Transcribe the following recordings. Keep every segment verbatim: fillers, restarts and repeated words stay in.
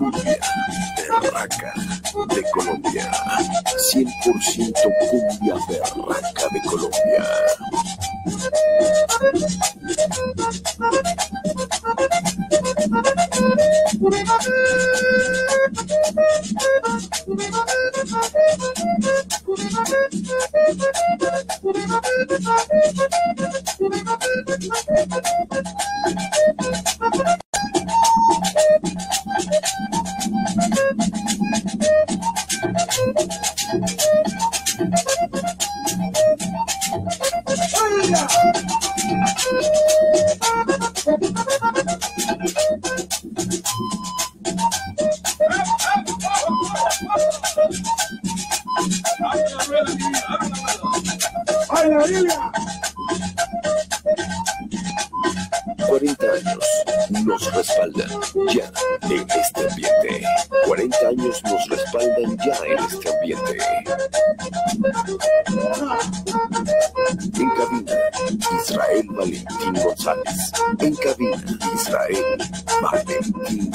Cumbia, berraca de Colombia, cien por ciento cumbia berraca de Colombia. cuarenta años nos respaldan ya en este ambiente. cuarenta años nos respaldan ya en este ambiente. En cabina, Israel Valentín González. En cabina, Israel Valentín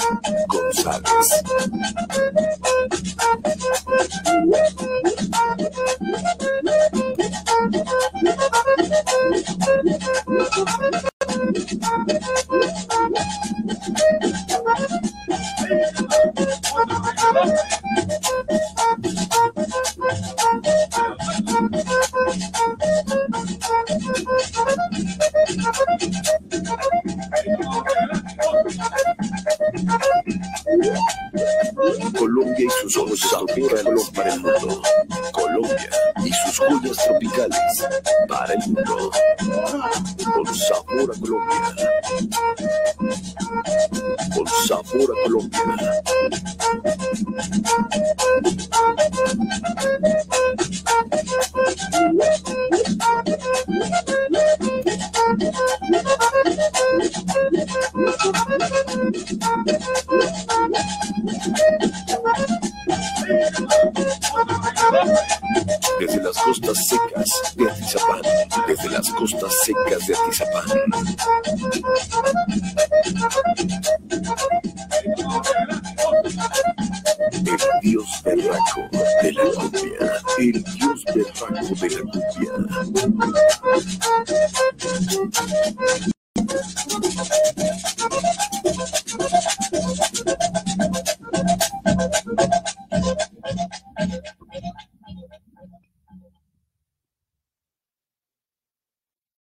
González. Colombia y sus ojos tropicales para el mundo. Colombia y sus joyas tropicales para el mundo. Con sabor a Colombia. Con sabor a Colombia. Desde las costas secas de Atizapán, desde las costas secas de Atizapán. El dios berraco de la cumbia, el dios berraco de la cumbia.